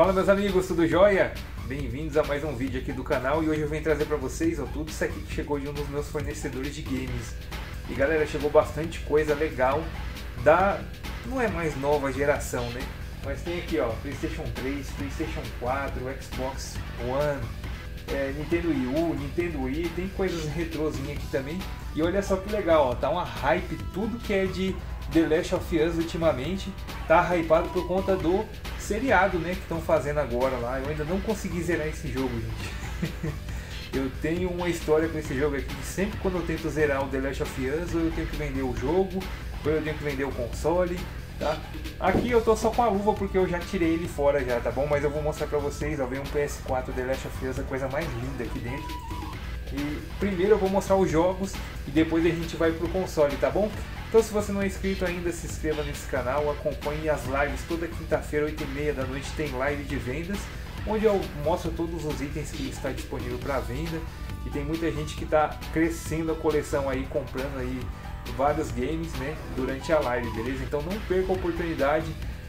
Fala meus amigos, tudo jóia? Bem-vindos a mais um vídeo aqui do canal, e hoje eu vim trazer para vocês tudo isso aqui que chegou de um dos meus fornecedores de games. E galera, chegou bastante coisa legal da... não é mais nova geração, né? Mas tem aqui ó, PlayStation 3, PlayStation 4, Xbox One, Nintendo Wii U, Nintendo Wii, tem coisas retrozinhas aqui também. E olha só que legal, ó, tá uma hype, tudo que é de The Last of Us ultimamente tá hypado por conta do seriado, né, que estão fazendo agora lá. Eu ainda não consegui zerar esse jogo, gente. Eu tenho uma história com esse jogo aqui, que sempre quando eu tento zerar o The Last of Us, ou eu tenho que vender o jogo, ou eu tenho que vender o console, tá? Aqui eu tô só com a luva porque eu já tirei ele fora já, tá bom? Mas eu vou mostrar pra vocês, ó, vem um PS4 The Last of Us, a coisa mais linda aqui dentro. E primeiro eu vou mostrar os jogos e depois a gente vai pro console, tá bom? Então se você não é inscrito ainda, se inscreva nesse canal, acompanhe as lives toda quinta-feira, 8h30 da noite, tem live de vendas, onde eu mostro todos os itens que está disponível para venda, e tem muita gente que está crescendo a coleção aí, comprando aí vários games, né, durante a live, beleza? Então não perca a oportunidade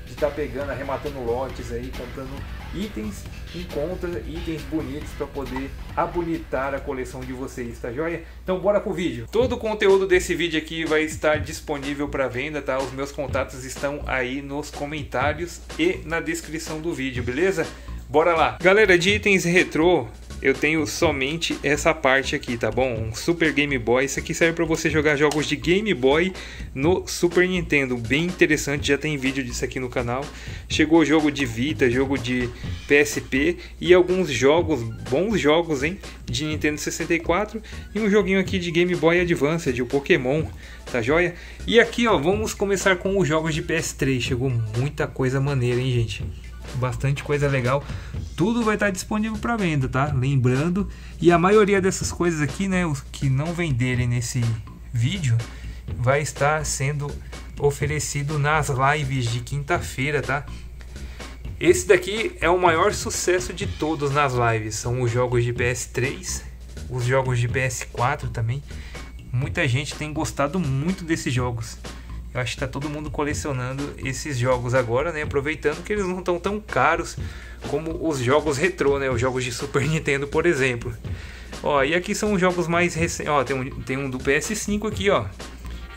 de estar pegando, arrematando lotes aí, comprando itens, encontra itens bonitos para poder abonitar a coleção de vocês, tá joia? Então bora pro vídeo. Todo o conteúdo desse vídeo aqui vai estar disponível para venda, tá? Os meus contatos estão aí nos comentários e na descrição do vídeo, beleza? Bora lá. Galera, de itens retrô, eu tenho somente essa parte aqui, tá bom? Um Super Game Boy. Isso aqui serve para você jogar jogos de Game Boy no Super Nintendo. Bem interessante, já tem vídeo disso aqui no canal. Chegou jogo de Vita, jogo de PSP e alguns jogos, bons jogos, hein? De Nintendo 64 e um joguinho aqui de Game Boy Advance, de Pokémon, tá joia? E aqui, ó, vamos começar com os jogos de PS3. Chegou muita coisa maneira, hein, gente? Bastante coisa legal, tudo vai estar disponível para venda, tá? Lembrando, e a maioria dessas coisas aqui, né, os que não venderem nesse vídeo, vai estar sendo oferecido nas lives de quinta-feira, tá? Esse daqui é o maior sucesso de todos nas lives, são os jogos de PS3, os jogos de PS4 também. Muita gente tem gostado muito desses jogos. Eu acho que tá todo mundo colecionando esses jogos agora, né? Aproveitando que eles não estão tão caros como os jogos retrô, né? Os jogos de Super Nintendo, por exemplo. Ó, e aqui são os jogos mais recentes. Ó, tem um do PS5 aqui, ó.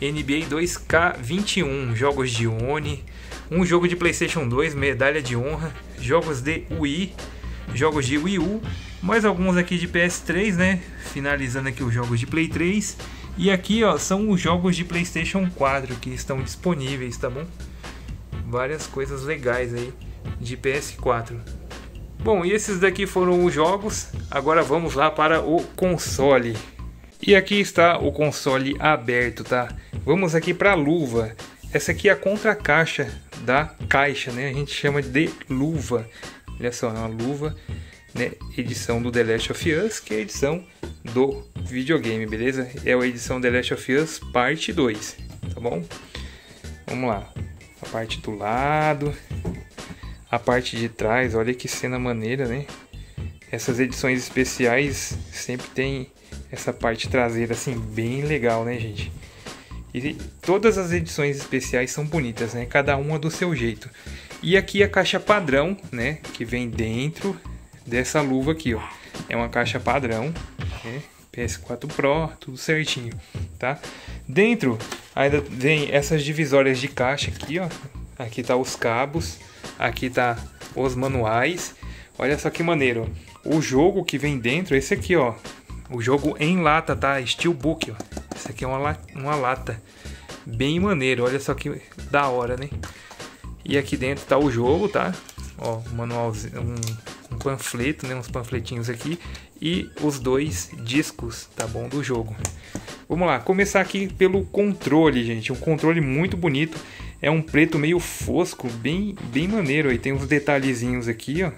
NBA 2K21. Jogos de Oni. Um jogo de PlayStation 2, Medalha de Honra. Jogos de Wii. Jogos de Wii U. Mais alguns aqui de PS3, né? Finalizando aqui os jogos de Play 3. E aqui, ó, são os jogos de PlayStation 4 que estão disponíveis, tá bom? Várias coisas legais aí de PS4. Bom, e esses daqui foram os jogos. Agora vamos lá para o console. E aqui está o console aberto, tá? Vamos aqui para a luva. Essa aqui é a contracaixa da caixa, né? A gente chama de luva. Olha só, é uma luva, né? Edição do The Last of Us, que é a edição do videogame, beleza? É a edição The Last of Us parte 2, tá bom? Vamos lá, a parte do lado, a parte de trás, olha que cena maneira, né? Essas edições especiais sempre tem essa parte traseira assim, bem legal, né, gente? E todas as edições especiais são bonitas, né? Cada uma do seu jeito. E aqui a caixa padrão, né? Que vem dentro dessa luva aqui, ó. É uma caixa padrão, né? PS4 Pro, tudo certinho, tá? Dentro ainda vem essas divisórias de caixa aqui, ó. Aqui tá os cabos, aqui tá os manuais. Olha só que maneiro, ó. O jogo que vem dentro é esse aqui, ó. O jogo em lata, tá? Steelbook, ó. Isso aqui é uma lata. Bem maneiro, olha só que da hora, né? E aqui dentro tá o jogo, tá? Ó, manualzinho, um panfleto, né? Uns panfletinhos aqui. E os dois discos, tá bom? Do jogo. Vamos lá, começar aqui pelo controle, gente. Um controle muito bonito. É um preto meio fosco, bem maneiro. Aí tem uns detalhezinhos aqui, ó.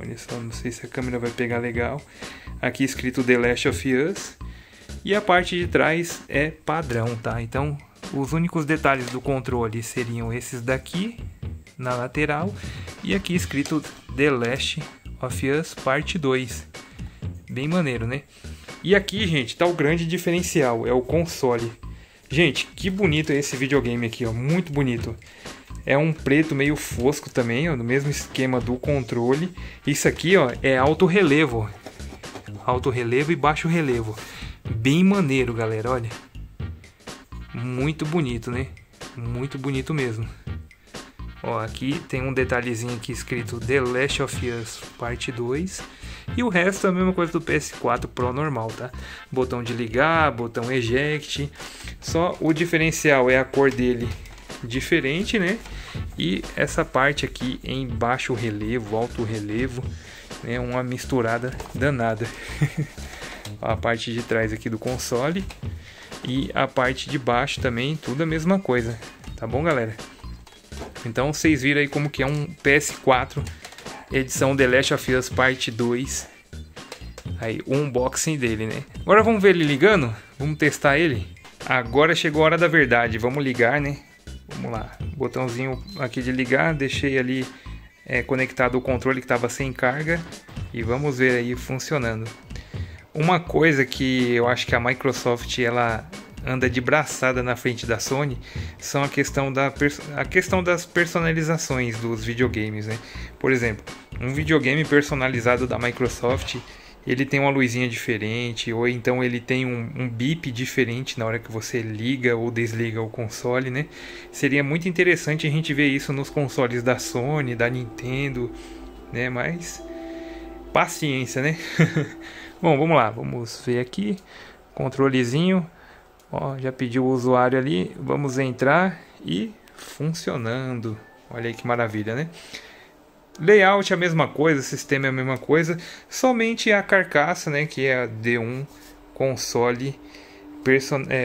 Olha só, não sei se a câmera vai pegar legal. Aqui escrito The Last of Us. E a parte de trás é padrão, tá? Então, os únicos detalhes do controle seriam esses daqui, na lateral. E aqui escrito The Last of Us parte 2. Bem maneiro, né? E aqui, gente, tá o grande diferencial, é o console. Gente, que bonito é esse videogame aqui, ó, muito bonito. É um preto meio fosco também, ó, no mesmo esquema do controle. Isso aqui, ó, é alto relevo. Alto relevo e baixo relevo. Bem maneiro, galera, olha. Muito bonito, né? Muito bonito mesmo. Ó, aqui tem um detalhezinho aqui escrito The Last of Us Parte 2. E o resto é a mesma coisa do PS4 Pro normal, tá? Botão de ligar, botão eject. Só o diferencial é a cor dele diferente, né? E essa parte aqui em baixo relevo, alto relevo. É uma misturada danada. A parte de trás aqui do console. E a parte de baixo também, tudo a mesma coisa. Tá bom, galera? Então vocês viram aí como que é um PS4 edição The Last of Us Parte 2. Aí o unboxing dele, né? Agora vamos ver ele ligando? Vamos testar ele? Agora chegou a hora da verdade, vamos ligar, né? Vamos lá, botãozinho aqui de ligar, deixei ali conectado o controle que estava sem carga. E vamos ver aí funcionando. Uma coisa que eu acho que a Microsoft ela anda de braçada na frente da Sony são a questão das personalizações dos videogames, né? Por exemplo, um videogame personalizado da Microsoft, ele tem uma luzinha diferente, ou então ele tem um bip diferente na hora que você liga ou desliga o console, né? Seria muito interessante a gente ver isso nos consoles da Sony, da Nintendo, né? Mas paciência, né? Bom, vamos lá, vamos ver aqui, controlezinho, ó, já pediu o usuário ali, vamos entrar e funcionando, olha aí que maravilha, né? Layout é a mesma coisa, sistema é a mesma coisa, somente a carcaça, né, que é de um console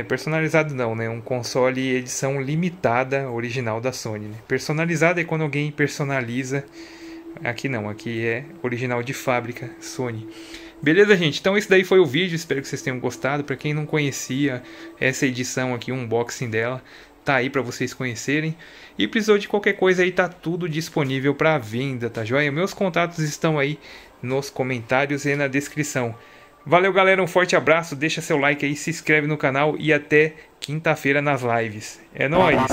personalizado não, né, um console edição limitada original da Sony, né? Personalizado é quando alguém personaliza, aqui não, aqui é original de fábrica Sony. Beleza, gente? Então esse daí foi o vídeo, espero que vocês tenham gostado. Para quem não conhecia essa edição aqui, o unboxing dela, tá aí para vocês conhecerem. E precisou de qualquer coisa aí, tá tudo disponível para venda, tá joia? Meus contatos estão aí nos comentários e na descrição. Valeu, galera, um forte abraço, deixa seu like aí, se inscreve no canal e até quinta-feira nas lives. É nóis!